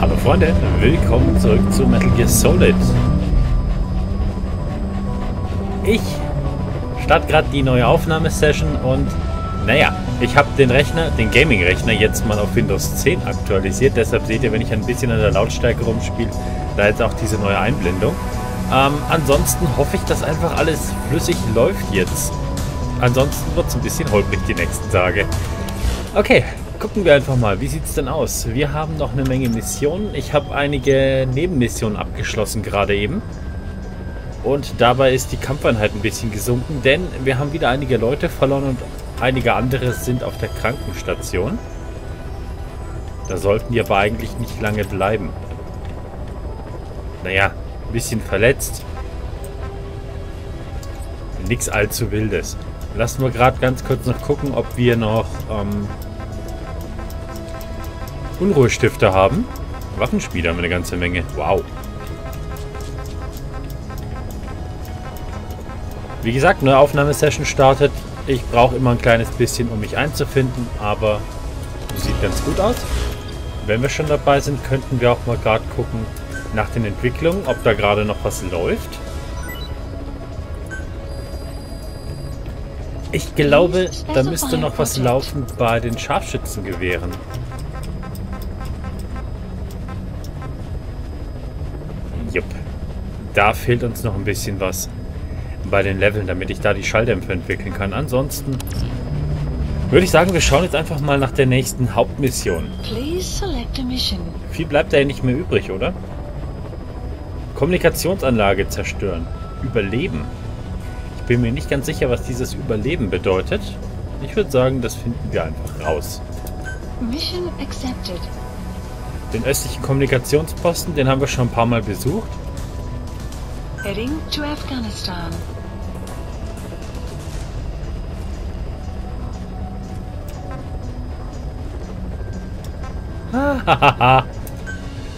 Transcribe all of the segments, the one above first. Hallo Freunde, willkommen zurück zu Metal Gear Solid. Ich starte gerade die neue Aufnahmesession und naja, ich habe den Rechner, den Gaming-Rechner jetzt mal auf Windows 10 aktualisiert. Deshalb seht ihr, wenn ich ein bisschen an der Lautstärke rumspiele, da jetzt auch diese neue Einblendung. Ansonsten hoffe ich, dass einfach alles flüssig läuft jetzt. Ansonsten wird es ein bisschen holprig die nächsten Tage. Okay. Gucken wir einfach mal, wie sieht es denn aus? Wir haben noch eine Menge Missionen. Ich habe einige Nebenmissionen abgeschlossen gerade eben. Und dabei ist die Kampfeinheit ein bisschen gesunken, denn wir haben wieder einige Leute verloren und einige andere sind auf der Krankenstation. Da sollten die aber eigentlich nicht lange bleiben. Naja, ein bisschen verletzt. Nichts allzu Wildes. Lassen wir gerade ganz kurz noch gucken, ob wir noch Unruhestifter haben. Waffenspiele haben wir eine ganze Menge. Wow. Wie gesagt, neue Aufnahmesession startet. Ich brauche immer ein kleines bisschen, um mich einzufinden, aber sieht ganz gut aus. Wenn wir schon dabei sind, könnten wir auch mal gerade gucken nach den Entwicklungen, ob da gerade noch was läuft. Ich glaube, da müsste noch was laufen bei den Scharfschützengewehren. Jupp. Da fehlt uns noch ein bisschen was bei den Leveln, damit ich da die Schalldämpfer entwickeln kann. Ansonsten würde ich sagen, wir schauen jetzt einfach mal nach der nächsten Hauptmission. Viel bleibt da ja nicht mehr übrig, oder? Kommunikationsanlage zerstören. Überleben. Ich bin mir nicht ganz sicher, was dieses Überleben bedeutet. Ich würde sagen, das finden wir einfach raus. Mission accepted. Den östlichen Kommunikationsposten, den haben wir schon ein paar Mal besucht. Heading to Afghanistan.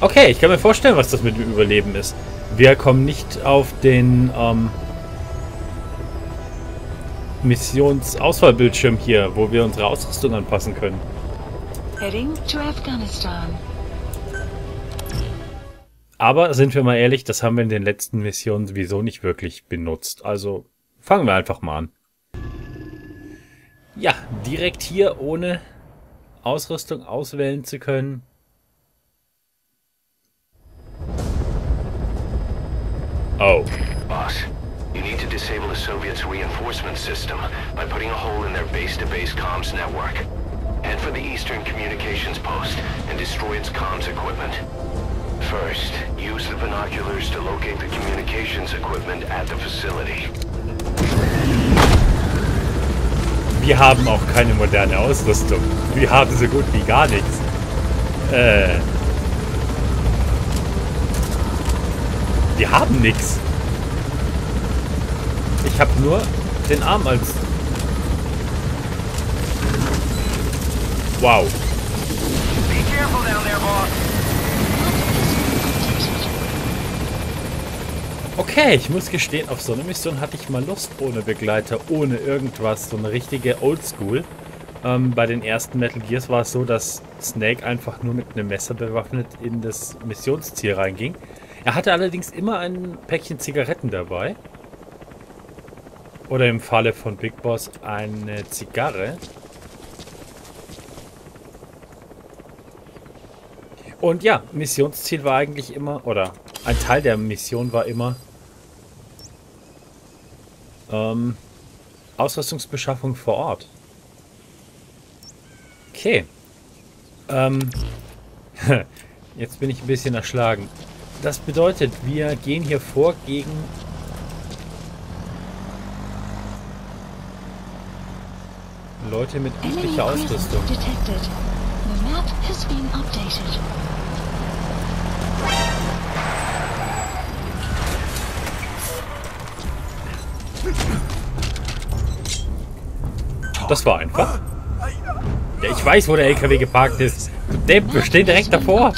Okay, ich kann mir vorstellen, was das mit dem Überleben ist. Wir kommen nicht auf den Missionsauswahlbildschirm hier, wo wir unsere Ausrüstung anpassen können. Heading to Afghanistan. Aber sind wir mal ehrlich, das haben wir in den letzten Missionen sowieso nicht wirklich benutzt. Also fangen wir einfach mal an. Ja, direkt hier ohne Ausrüstung auswählen zu können. Oh. Boss, you need to disable the Soviet Reinforcement System by putting a hole in their base-to-base comms network. Head for the Eastern Communications Post and destroy its comms equipment. First, use the binoculars to locate the communications equipment at the facility. Wir haben auch keine moderne Ausrüstung. Wir haben so gut wie gar nichts. Wir haben nichts. Ich habe nur den Arm als... Wow. Be careful down there, boss. Okay, ich muss gestehen, auf so eine Mission hatte ich mal Lust, ohne Begleiter, ohne irgendwas, so eine richtige Oldschool. Bei den ersten Metal Gears war es so, dass Snake einfach nur mit einem Messer bewaffnet in das Missionsziel reinging. Er hatte allerdings immer ein Päckchen Zigaretten dabei. Oder im Falle von Big Boss eine Zigarre. Und ja, Missionsziel war eigentlich immer, oder ein Teil der Mission war immer Ausrüstungsbeschaffung vor Ort. Okay. Jetzt bin ich ein bisschen erschlagen. Das bedeutet, wir gehen hier vor gegen Leute mit üblicher Ausrüstung. Das war einfach. Ja, ich weiß, wo der LKW geparkt ist. Du Depp, wir stehen direkt davor.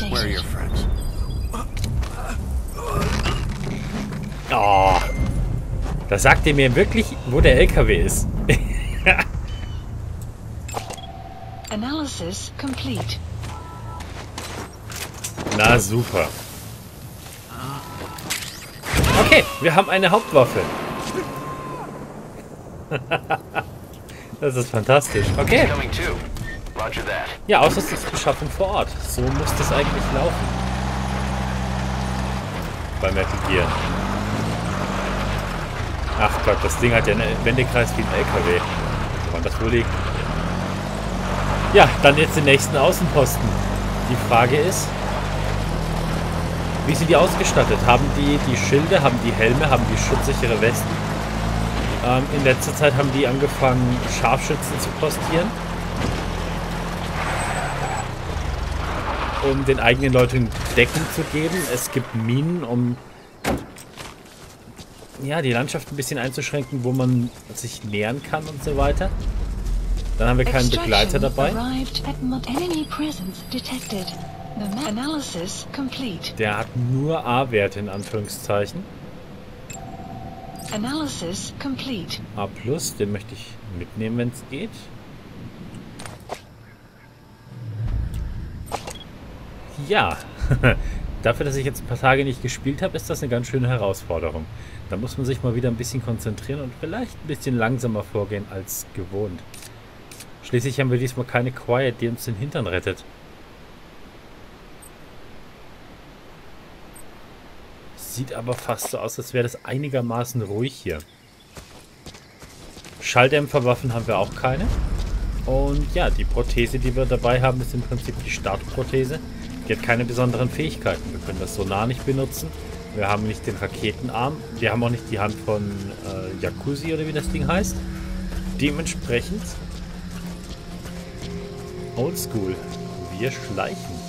Oh, da sagt ihr mir wirklich, wo der LKW ist. Analysis complete. Na super. Okay, wir haben eine Hauptwaffe. Das ist fantastisch. Okay. Ja, Ausrüstungsbeschaffung vor Ort. So muss das eigentlich laufen. Bei Metal Gear. Ach Gott, das Ding hat ja einen Wendekreis wie ein LKW. Kann man das wohl liegen? Ja, dann jetzt den nächsten Außenposten. Die Frage ist, wie sind die ausgestattet? Haben die Schilde, haben die Helme, haben die schutzsichere Westen? In letzter Zeit haben die angefangen, Scharfschützen zu postieren, um den eigenen Leuten Decken zu geben. Es gibt Minen, um ja, die Landschaft ein bisschen einzuschränken, wo man sich nähern kann und so weiter. Dann haben wir keinen Begleiter dabei. Der hat nur A-Werte in Anführungszeichen. A+, den möchte ich mitnehmen, wenn es geht. Ja, dafür, dass ich jetzt ein paar Tage nicht gespielt habe, ist das eine ganz schöne Herausforderung. Da muss man sich mal wieder ein bisschen konzentrieren und vielleicht ein bisschen langsamer vorgehen als gewohnt. Schließlich haben wir diesmal keine Quiet, die uns den Hintern rettet. Sieht aber fast so aus, als wäre das einigermaßen ruhig hier. Schalldämpferwaffen haben wir auch keine. Und ja, die Prothese, die wir dabei haben, ist im Prinzip die Startprothese. Die hat keine besonderen Fähigkeiten. Wir können das Sonar nicht benutzen. Wir haben nicht den Raketenarm. Wir haben auch nicht die Hand von Jacuzzi oder wie das Ding heißt. Dementsprechend oldschool. Wir schleichen.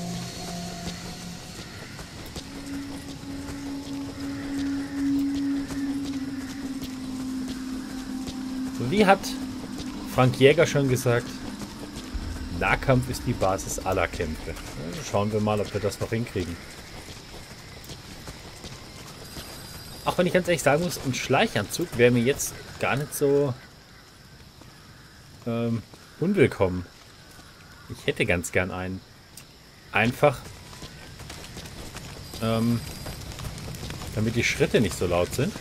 Wie hat Frank Jäger schon gesagt, Nahkampf ist die Basis aller Kämpfe. Schauen wir mal, ob wir das noch hinkriegen. Auch wenn ich ganz ehrlich sagen muss, ein Schleichanzug wäre mir jetzt gar nicht so unwillkommen. Ich hätte ganz gern einen. Einfach, damit die Schritte nicht so laut sind.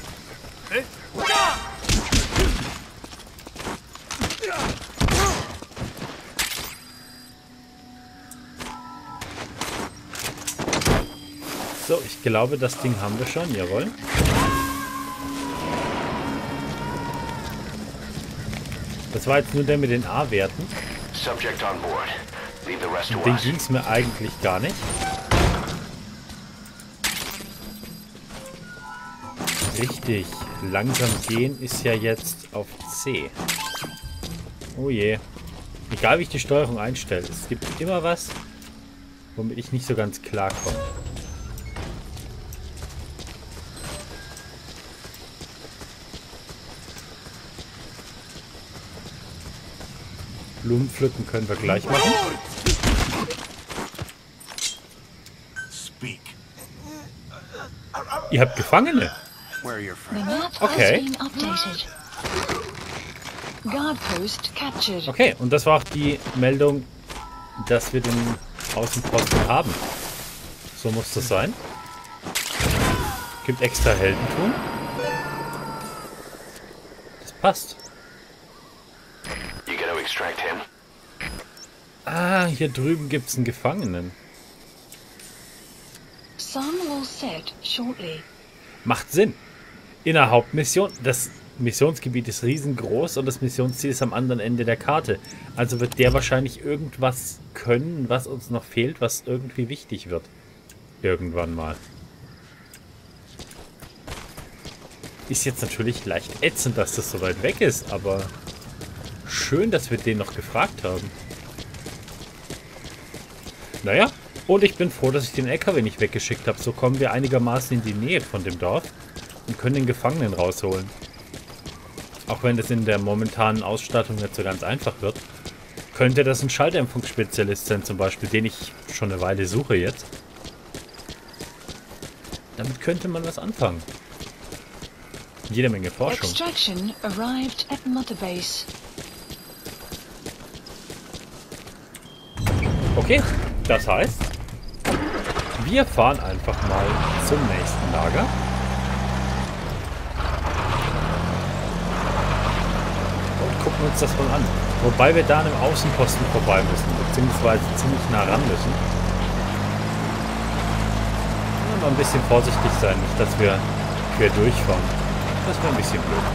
So, ich glaube, das Ding haben wir schon. Jawohl. Das war jetzt nur der mit den A-Werten. Den ging es mir eigentlich gar nicht. Richtig. Langsam gehen ist ja jetzt auf C. Oh je. Egal, wie ich die Steuerung einstelle. Es gibt immer was, womit ich nicht so ganz klar komme. Blumen pflücken können wir gleich machen. Ihr habt Gefangene. Okay. Okay, und das war auch die Meldung, dass wir den Außenposten haben. So muss das sein. Gibt extra Heldentum. Das passt. Ah, hier drüben gibt es einen Gefangenen. Macht Sinn. In der Hauptmission. Das Missionsgebiet ist riesengroß und das Missionsziel ist am anderen Ende der Karte. Also wird der wahrscheinlich irgendwas können, was uns noch fehlt, was irgendwie wichtig wird. Irgendwann mal. Ist jetzt natürlich leicht ätzend, dass das so weit weg ist, aber schön, dass wir den noch gefragt haben. Naja, und ich bin froh, dass ich den LKW nicht weggeschickt habe. So kommen wir einigermaßen in die Nähe von dem Dorf und können den Gefangenen rausholen. Auch wenn das in der momentanen Ausstattung nicht so ganz einfach wird, könnte das ein Schalldämpfungsspezialist sein zum Beispiel, den ich schon eine Weile suche jetzt. Damit könnte man was anfangen. Jede Menge Forschung. Extraction arrived at Motherbase. Okay, das heißt, Wir fahren einfach mal zum nächsten Lager. Und gucken uns das mal an. Wobei wir da an einem Außenposten vorbei müssen, beziehungsweise ziemlich nah ran müssen. Und mal ein bisschen vorsichtig sein, nicht dass wir quer durchfahren. Das wäre ein bisschen blöd.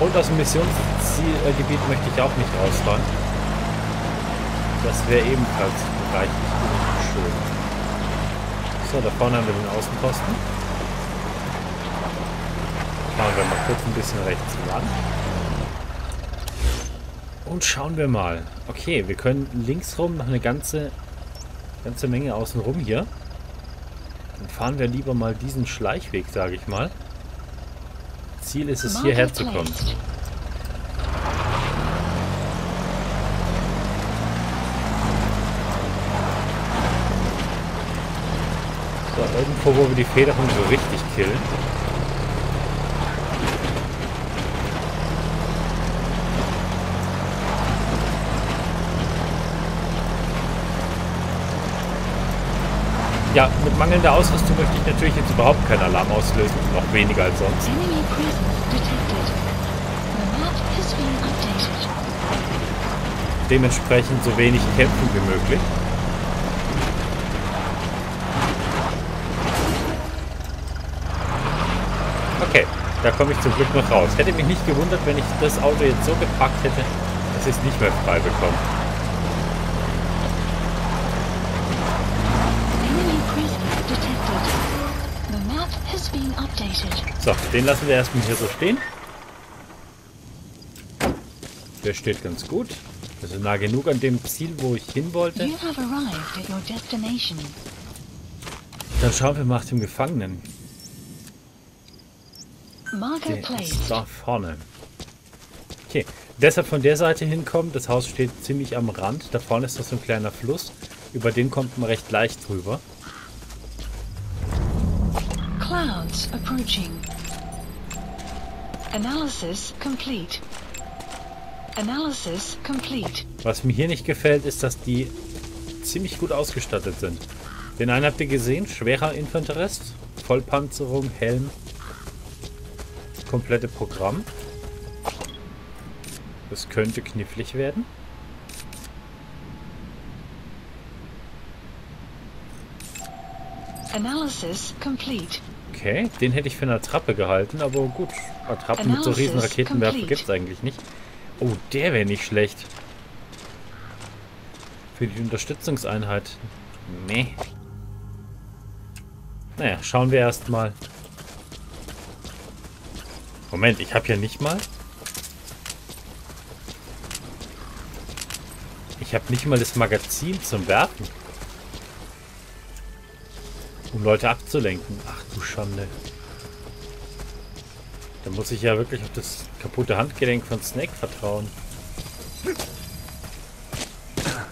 Und aus dem Missionszielgebiet möchte ich auch nicht rausfahren. Das wäre ebenfalls reichlich schön. So, da vorne haben wir den Außenposten. Fahren wir mal kurz ein bisschen rechts ran. Und schauen wir mal. Okay, wir können links rum noch eine ganze Menge außen rum hier. Dann fahren wir lieber mal diesen Schleichweg, sage ich mal. Ziel ist es, hierher zu kommen. So, irgendwo, wo wir die Federung so richtig killen. Ja, mit mangelnder Ausrüstung möchte ich natürlich jetzt überhaupt keinen Alarm auslösen, noch weniger als sonst. Dementsprechend so wenig kämpfen wie möglich. Okay, da komme ich zum Glück noch raus. Hätte mich nicht gewundert, wenn ich das Auto jetzt so gepackt hätte, dass ich es nicht mehr frei bekomme. So, den lassen wir erstmal hier so stehen. Der steht ganz gut. Wir sind nah genug an dem Ziel, wo ich hin wollte. Dann schauen wir mal nach dem Gefangenen. Der ist da vorne. Okay, deshalb von der Seite hinkommen. Das Haus steht ziemlich am Rand. Da vorne ist noch so ein kleiner Fluss. Über den kommt man recht leicht drüber. Clouds approaching. Analysis complete. Analysis complete. Was mir hier nicht gefällt, ist, dass die ziemlich gut ausgestattet sind. Den einen habt ihr gesehen, schwerer Infanterist, Vollpanzerung, Helm, komplette Programm. Das könnte knifflig werden. Analysis complete. Okay, den hätte ich für eine Attrappe gehalten, aber gut, Attrappen Analysis mit so riesen Raketenwerfer gibt es eigentlich nicht. Oh, der wäre nicht schlecht. Für die Unterstützungseinheit. Nee. Naja, schauen wir erstmal. Moment, ich habe ja nicht mal... Ich habe nicht mal das Magazin zum Werfen. Um Leute abzulenken. Ach du Schande. Da muss ich ja wirklich auf das kaputte Handgelenk von Snake vertrauen.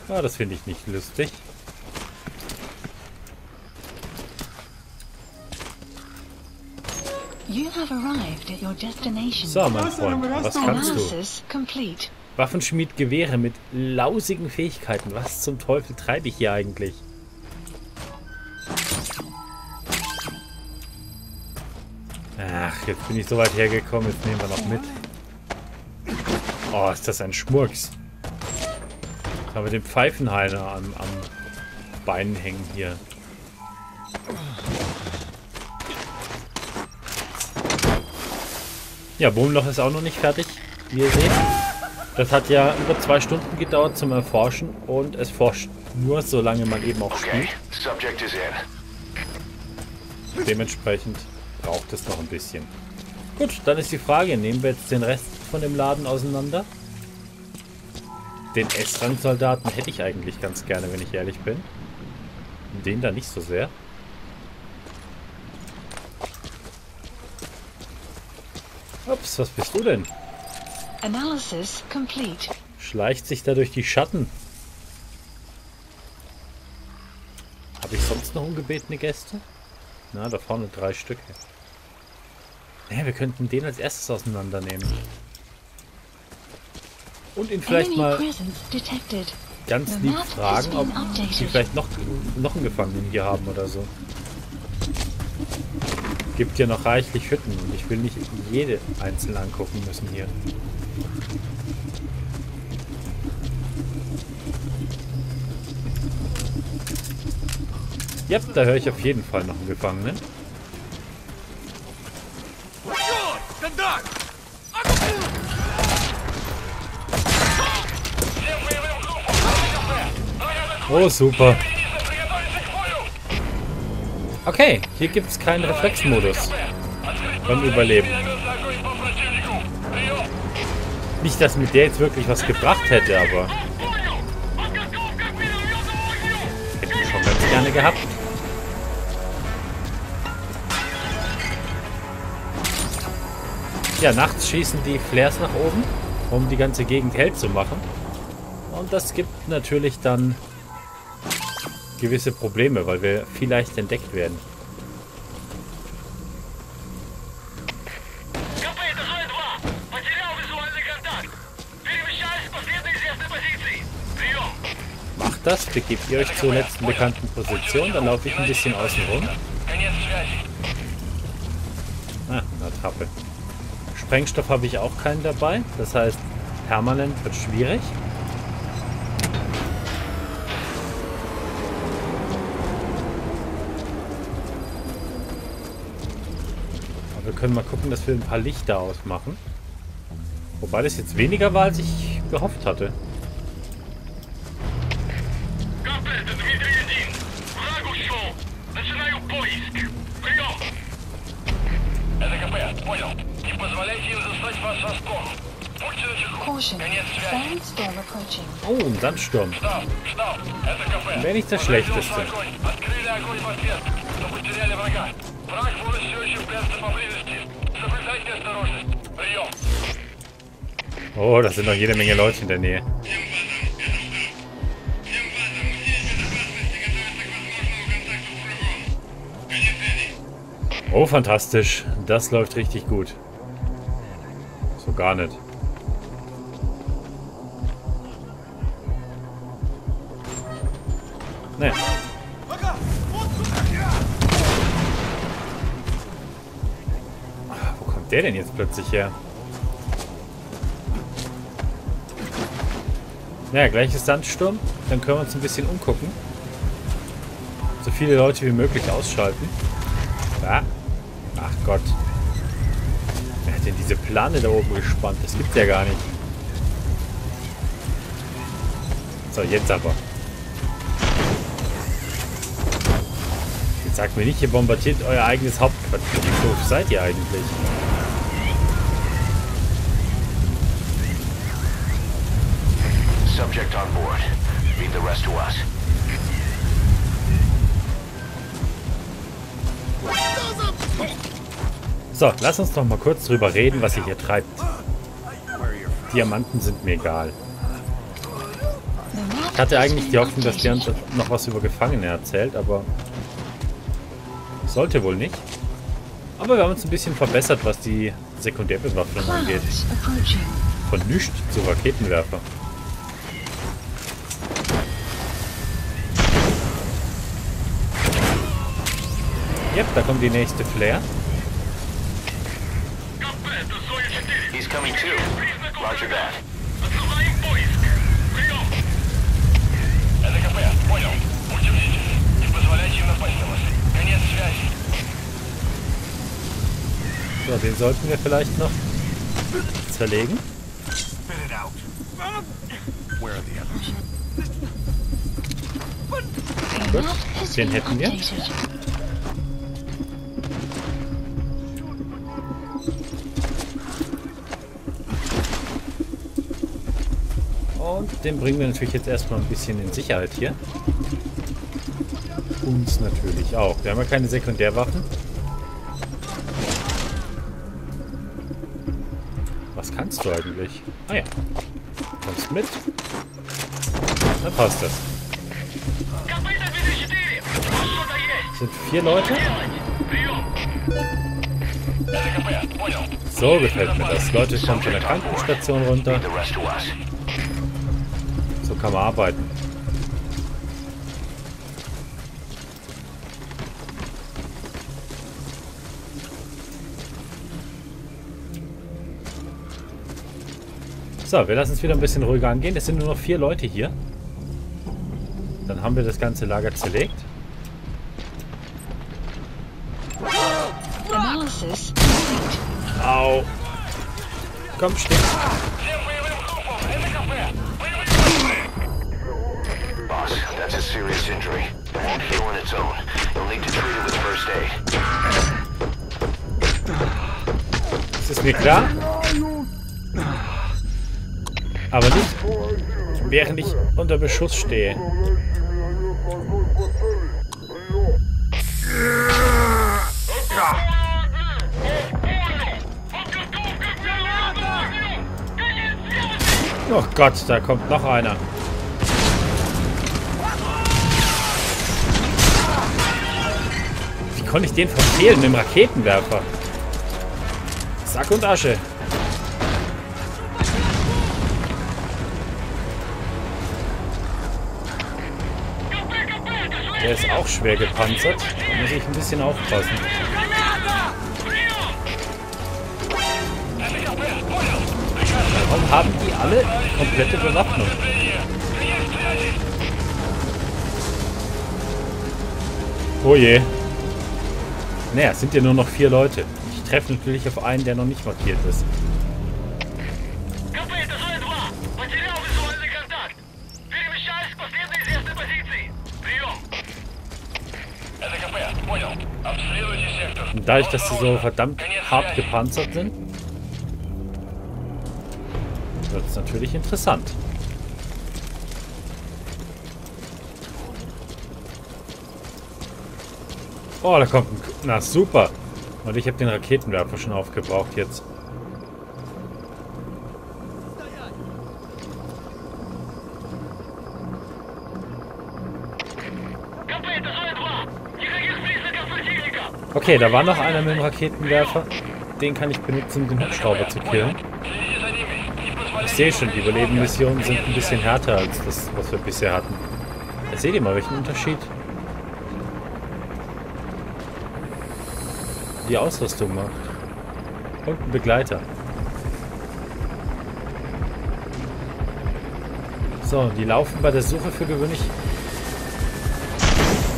Ah, das finde ich nicht lustig. So, mein Freund, was kannst du? Waffenschmied Gewehre mit lausigen Fähigkeiten. Was zum Teufel treibe ich hier eigentlich? Ach, jetzt bin ich so weit hergekommen, jetzt nehmen wir noch mit. Oh, ist das ein Schmurks. Jetzt haben wir den Pfeifenhainer am Bein hängen hier. Ja, Boomloch ist auch noch nicht fertig, wie ihr seht. Das hat ja über 2 Stunden gedauert zum Erforschen und es forscht nur, solange man eben auch spielt. Dementsprechend braucht es noch ein bisschen. Gut, dann ist die Frage, nehmen wir jetzt den Rest von dem Laden auseinander? Den S-Rang-Soldaten hätte ich eigentlich ganz gerne, wenn ich ehrlich bin. Den da nicht so sehr. Ups, was bist du denn? Analysis complete. Schleicht sich da durch die Schatten. Habe ich sonst noch ungebetene Gäste? Na, da vorne 3 Stücke. Naja, wir könnten den als erstes auseinandernehmen. Und ihn vielleicht mal ganz lieb fragen, ob die vielleicht noch einen Gefangenen hier haben oder so. Gibt hier noch reichlich Hütten und ich will nicht jede einzeln angucken müssen hier. Ja, da höre ich auf jeden Fall noch einen Gefangenen. Oh, super. Okay, hier gibt es keinen Reflexmodus beim Überleben. Nicht, dass mir der jetzt wirklich was gebracht hätte, aber... hätte ich schon ganz gerne gehabt. Ja, nachts schießen die Flares nach oben, um die ganze Gegend hell zu machen. Und das gibt natürlich dann... gewisse Probleme, weil wir vielleicht entdeckt werden. Macht das, begebt ihr euch zur letzten bekannten Position, dann laufe ich ein bisschen außen rum. Ah, eine Attrappe. Sprengstoff habe ich auch keinen dabei, das heißt, permanent wird schwierig. Können mal gucken, dass wir ein paar Lichter ausmachen. Wobei das jetzt weniger war, als ich gehofft hatte. Oh, ein Sandsturm. Wäre nicht das Schlechteste. Oh, das sind noch jede Menge Leute in der Nähe. Oh, fantastisch. Das läuft richtig gut. So gar nicht. Naja. Wo kommt der denn jetzt plötzlich her? Naja, gleich ist Sandsturm. Dann können wir uns ein bisschen umgucken. So viele Leute wie möglich ausschalten. Ja. Ach Gott. Wer hat denn diese Plane da oben gespannt? Das gibt's ja gar nicht. So, jetzt aber. Jetzt sagt mir nicht, ihr bombardiert euer eigenes Hauptquartier. Wie doof seid ihr eigentlich? Subject on board. Leave the rest to us. So, lass uns doch mal kurz drüber reden, was ihr hier treibt. Diamanten sind mir egal. Ich hatte eigentlich die Hoffnung, dass der uns noch was über Gefangene erzählt, aber sollte wohl nicht. Aber wir haben uns ein bisschen verbessert, was die Sekundärbewaffnung angeht. Von nichts zu Raketenwerfer. Yep, da kommt die nächste Flare. So, den sollten wir vielleicht noch zerlegen. Gut, den hätten wir. Und den bringen wir natürlich jetzt erstmal ein bisschen in Sicherheit hier. Uns natürlich auch. Wir haben ja keine Sekundärwaffen. Was kannst du eigentlich? Ah ja. Kommst mit. Dann passt das. Sind 4 Leute? So gefällt mir das. Leute kommen von der Krankenstation runter. So kann man arbeiten. So, wir lassen es wieder ein bisschen ruhiger angehen. Es sind nur noch 4 Leute hier. Dann haben wir das ganze Lager zerlegt. Au. Komm, steh. Boss, that's a serious injury. It won't heal on its own. You'll need to treat it with first aid. Ist es mir klar? Aber nicht, während ich unter Beschuss stehe. Oh Gott, da kommt noch einer. Wie konnte ich den verfehlen mit dem Raketenwerfer? Sack und Asche. Der ist auch schwer gepanzert. Da muss ich ein bisschen aufpassen. Warum haben die alle komplette Bewaffnung? Oh je. Naja, es sind ja nur noch 4 Leute. Ich treffe natürlich auf einen, der noch nicht markiert ist. Und dadurch, dass sie so verdammt hart gepanzert sind, wird es natürlich interessant. Oh, da kommt ein... Na, super. Und ich habe den Raketenwerfer schon aufgebraucht jetzt. Okay, da war noch einer mit dem Raketenwerfer. Den kann ich benutzen, um den Hubschrauber zu killen. Ich sehe schon, die Überlebenmissionen sind ein bisschen härter als das, was wir bisher hatten. Da seht ihr mal, welchen Unterschied die Ausrüstung macht. Und ein Begleiter. So, die laufen bei der Suche für gewöhnlich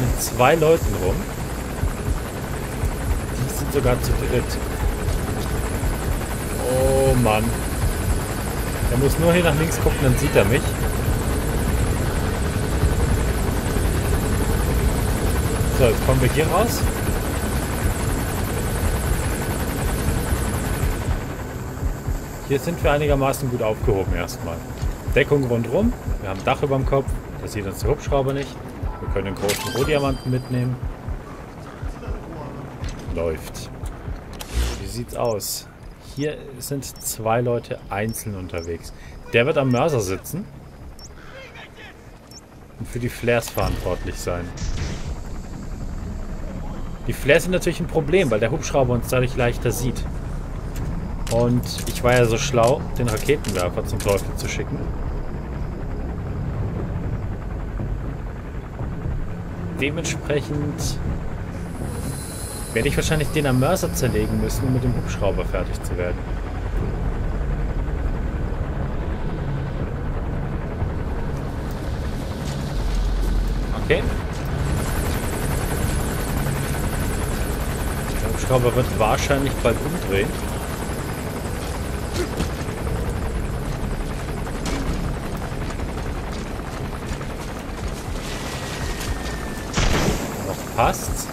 mit 2 Leuten rum. Die sind sogar zu dritt. Oh Mann. Er muss nur hier nach links gucken, dann sieht er mich. So, jetzt kommen wir hier raus. Hier sind wir einigermaßen gut aufgehoben erstmal. Deckung rundherum. Wir haben Dach über dem Kopf. Das sieht uns der Hubschrauber nicht. Wir können einen großen Rohdiamanten mitnehmen. Läuft. Wie sieht's aus? Hier sind 2 Leute einzeln unterwegs. Der wird am Mörser sitzen und für die Flares verantwortlich sein. Die Flares sind natürlich ein Problem, weil der Hubschrauber uns dadurch leichter sieht. Und ich war ja so schlau, den Raketenwerfer zum Teufel zu schicken. Dementsprechend werde ich wahrscheinlich den am Mörser zerlegen müssen, um mit dem Hubschrauber fertig zu werden. Okay. Der Hubschrauber wird wahrscheinlich bald umdrehen. Noch passt's.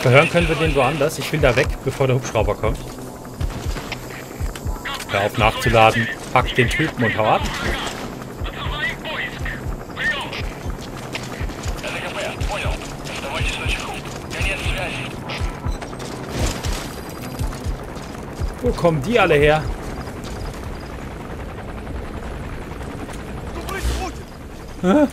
Verhören können wir den woanders. Ich will da weg, bevor der Hubschrauber kommt. Hör auf nachzuladen. Pack den Typen und hau ab. Wo kommen die alle her? Hä?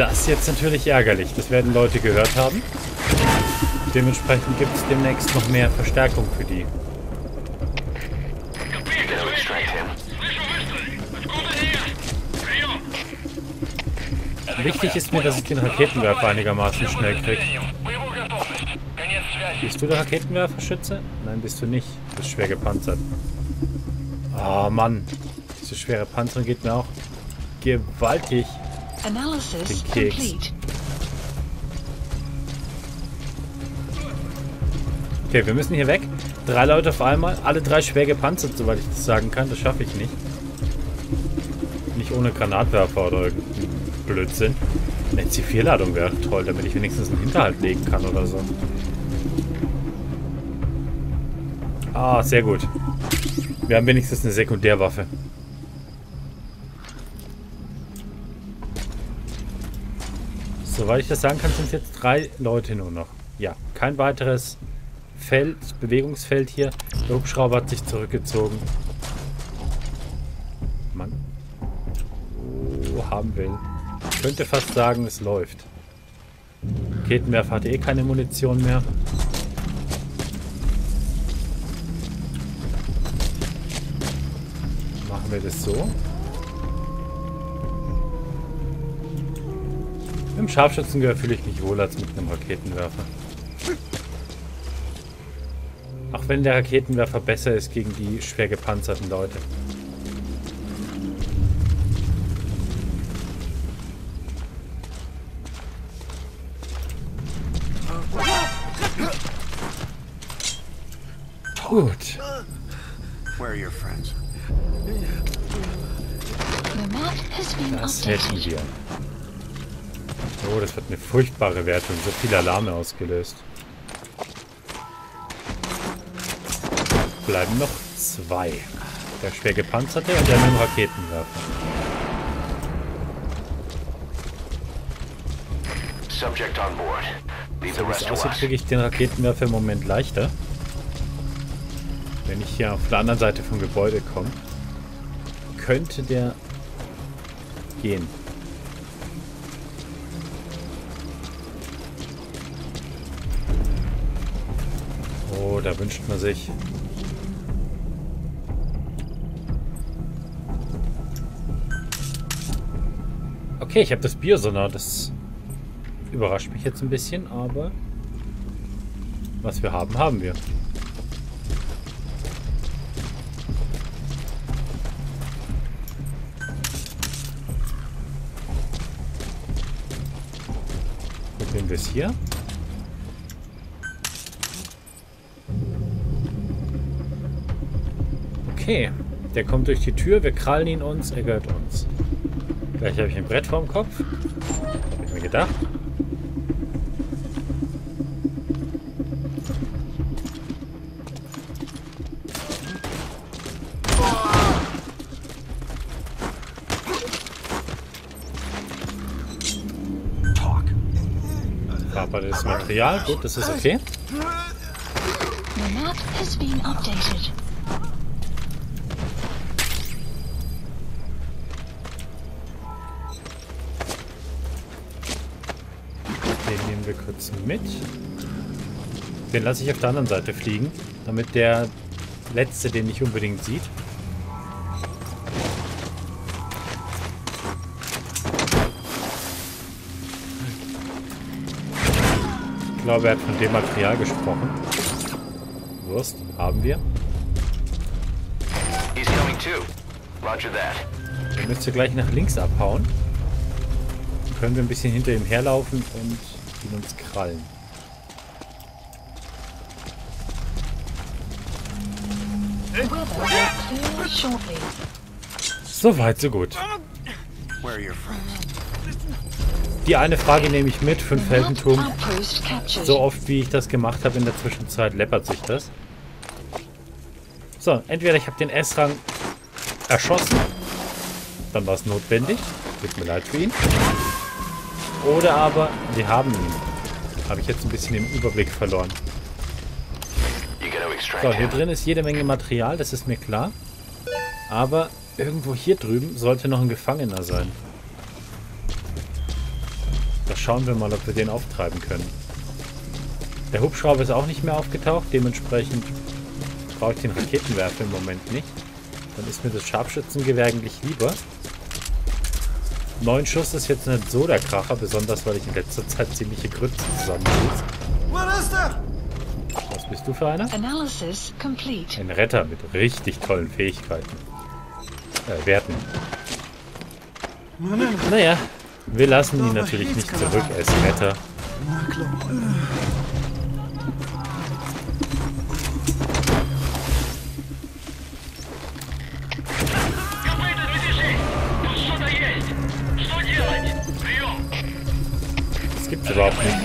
das jetzt natürlich ärgerlich. Das werden Leute gehört haben. Dementsprechend gibt es demnächst noch mehr Verstärkung für die. Wichtig ist mir, dass ich den Raketenwerfer einigermaßen schnell kriege. Bist du der Raketenwerferschütze? Nein, bist du nicht. Du bist schwer gepanzert. Oh Mann. Diese schwere Panzerung geht mir auch gewaltig den Keks. Okay, wir müssen hier weg. 3 Leute auf einmal. Alle 3 schwer gepanzert, soweit ich das sagen kann. Das schaffe ich nicht. Nicht ohne Granatwerfer oder irgendwie. Blödsinn. Eine C4-Ladung wäre toll, damit ich wenigstens einen Hinterhalt legen kann oder so. Ah, sehr gut. Wir haben wenigstens eine Sekundärwaffe. Soweit ich das sagen kann, sind es jetzt 3 Leute nur noch. Ja, kein weiteres Feld, Bewegungsfeld hier. Der Hubschrauber hat sich zurückgezogen. Mann. Oh, haben will. Ich könnte fast sagen, es läuft. Raketenwerfer hatte eh keine Munition mehr. Machen wir das so. Mit einem Scharfschützengewehr fühle ich mich wohl als mit einem Raketenwerfer. Auch wenn der Raketenwerfer besser ist gegen die schwer gepanzerten Leute. Gut. Das hätten wir. Oh, das wird eine furchtbare Wertung. So viele Alarme ausgelöst. Bleiben noch 2. Der schwer gepanzerte und der mit dem Raketenwerfer. Subject on board. Leave the rest to us. Außerdem kriege ich den Raketenwerfer im Moment leichter. Wenn ich hier auf der anderen Seite vom Gebäude komme, könnte der gehen. Oh, da wünscht man sich. Okay, ich habe das Biosonar. Das überrascht mich jetzt ein bisschen, aber was wir haben, haben wir. Bis hier. Okay, der kommt durch die Tür, wir krallen ihn uns, er gehört uns. Gleich habe ich ein Brett vorm Kopf. Hab ich mir gedacht. Das Material, gut, das ist okay. Den nehmen wir kurz mit. Den lasse ich auf der anderen Seite fliegen, damit der letzte den nicht unbedingt sieht. Ich glaube, er hat von dem Material gesprochen. Wurst haben wir. Er müsste gleich nach links abhauen. Dann können wir ein bisschen hinter ihm herlaufen und ihn uns krallen. So weit, so gut. Die eine Frage nehme ich mit, 5 Heldentum. So oft, wie ich das gemacht habe in der Zwischenzeit, läppert sich das. So, entweder ich habe den S-Rang erschossen, dann war es notwendig, tut mir leid für ihn. Oder aber, wir haben ihn. Habe ich jetzt ein bisschen den Überblick verloren. So, hier drin ist jede Menge Material, das ist mir klar. Aber irgendwo hier drüben sollte noch ein Gefangener sein. schauen wir mal, ob wir den auftreiben können. Der Hubschrauber ist auch nicht mehr aufgetaucht, dementsprechend brauche ich den Raketenwerfer im Moment nicht. Dann ist mir das Scharfschützengewehr eigentlich lieber. 9 Schuss ist jetzt nicht so der Kracher, besonders weil ich in letzter Zeit ziemliche Grütze zusammenschieße. Was bist du für einer? Ein Retter mit richtig tollen Fähigkeiten. Werten. Naja, wir lassen ihn natürlich nicht zurück als Retter. Das gibt's überhaupt nicht.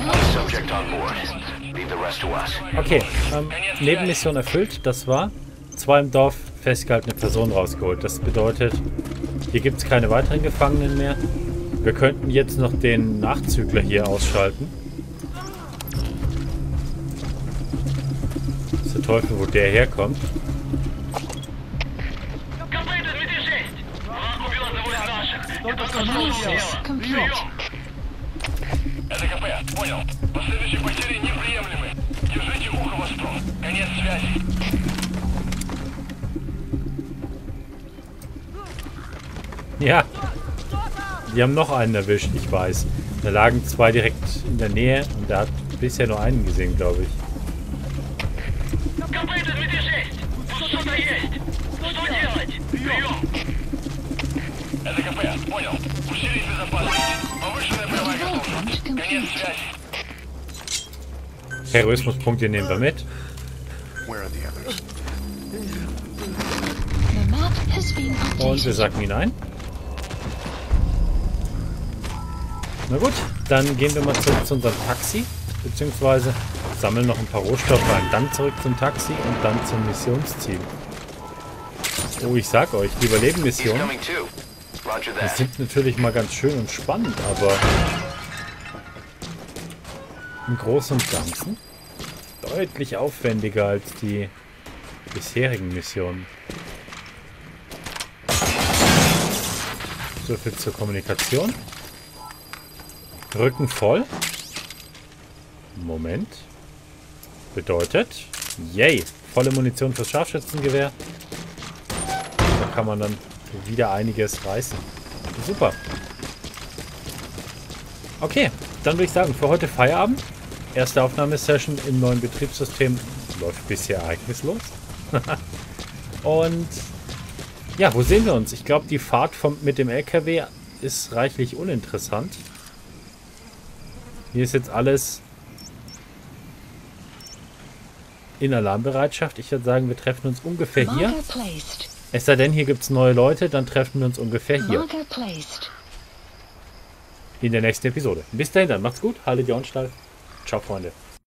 Okay, Nebenmission erfüllt. Das war 2 im Dorf festgehaltene Personen rausgeholt. Das bedeutet, hier gibt es keine weiteren Gefangenen mehr. Wir könnten jetzt noch den Nachzügler hier ausschalten. Das ist der Teufel, wo der herkommt. Ja, die haben noch einen erwischt, ich weiß. Da lagen 2 direkt in der Nähe und da hat bisher nur einen gesehen, glaube ich. Terrorismuspunkte nehmen wir mit. Und wir sacken ihn ein. Na gut, dann gehen wir mal zurück zu unserem Taxi, beziehungsweise sammeln noch ein paar Rohstoffe ein, dann zurück zum Taxi und dann zum Missionsziel. Oh, ich sag euch, die Überleben-Mission, das sind natürlich mal ganz schön und spannend, aber im Großen und Ganzen deutlich aufwendiger als die bisherigen Missionen. So viel zur Kommunikation. Rücken voll. Moment. Bedeutet, yay, volle Munition fürs Scharfschützengewehr. Da kann man dann wieder einiges reißen. Super. Okay, dann würde ich sagen, für heute Feierabend. Erste Aufnahmesession im neuen Betriebssystem. Läuft bisher ereignislos. Und ja, wo sehen wir uns? Ich glaube, die Fahrt mit dem LKW ist reichlich uninteressant. Hier ist jetzt alles in Alarmbereitschaft. Ich würde sagen, wir treffen uns ungefähr hier. Es sei denn, hier gibt es neue Leute, dann treffen wir uns ungefähr hier. In der nächsten Episode. Bis dahin, dann macht's gut. Haltet die Ohren steif. Ciao, Freunde.